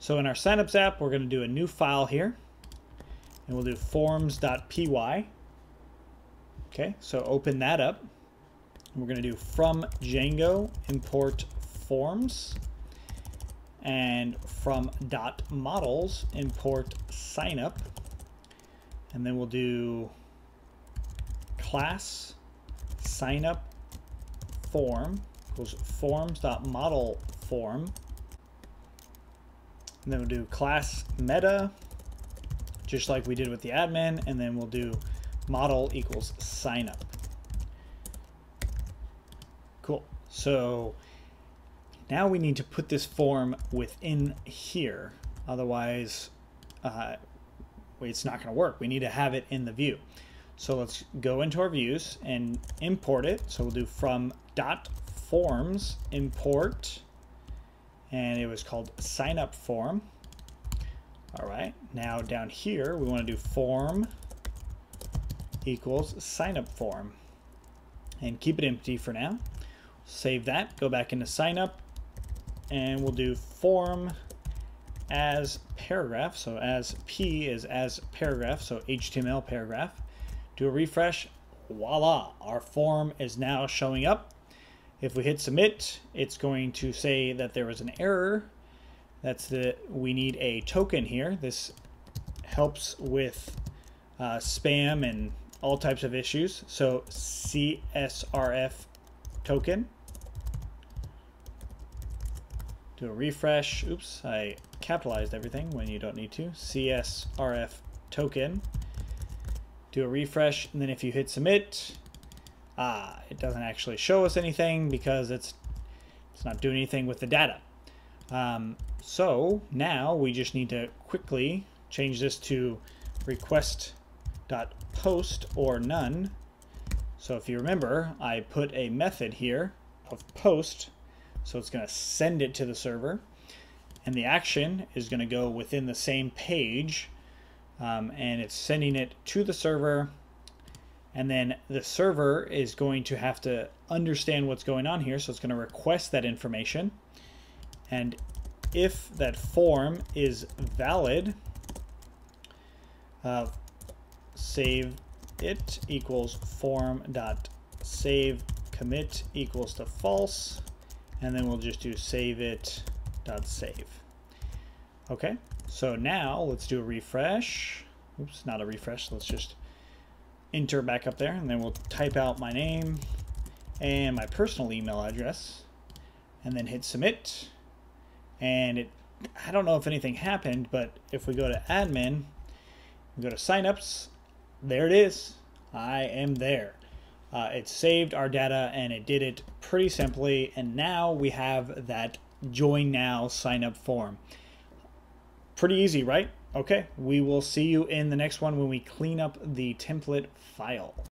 So in our signups app, we're going to do a new file here, and we'll do forms.py. Okay, so open that up. We're going to do from Django import forms, and from .models import signup, and then we'll do class signup form equals forms.model form, and then we'll do class meta just like we did with the admin, and then we'll do model equals signup. Cool. So now we need to put this form within here, otherwise it's not going to work. We need to have it in the view. So let's go into our views and import it. So we'll do from .forms import, and it was called signup form. All right, now down here we want to do form equals signup form and keep it empty for now. Save that, go back into signup, and we'll do form as paragraph. So as P is as paragraph, so HTML paragraph. Do a refresh, voila, our form is now showing up. If we hit submit, it's going to say that there was an error. That's the, we need a token here. This helps with spam and all types of issues. So CSRF token. Do a refresh. Oops, I capitalized everything when you don't need to. CSRF token. Do a refresh, and then if you hit submit, it doesn't actually show us anything because it's not doing anything with the data. So now we just need to quickly change this to request.post or none. So if you remember, I put a method here of post, so it's going to send it to the server, and the action is going to go within the same page. And it's sending it to the server, and then the server is going to have to understand what's going on here, so it's going to request that information, and if that form is valid, save it equals form.save commit equals to false, and then we'll just do save it.save. Okay, so now let's do a refresh. Oops, not a refresh. Let's just enter back up there, and then we'll type out my name and my personal email address, and then hit submit. And it, I don't know if anything happened, but if we go to admin, we go to signups, there it is. I am there. It saved our data, and it did it pretty simply. And now we have that join now signup form. Pretty easy, right? Okay, we will see you in the next one when we clean up the template file.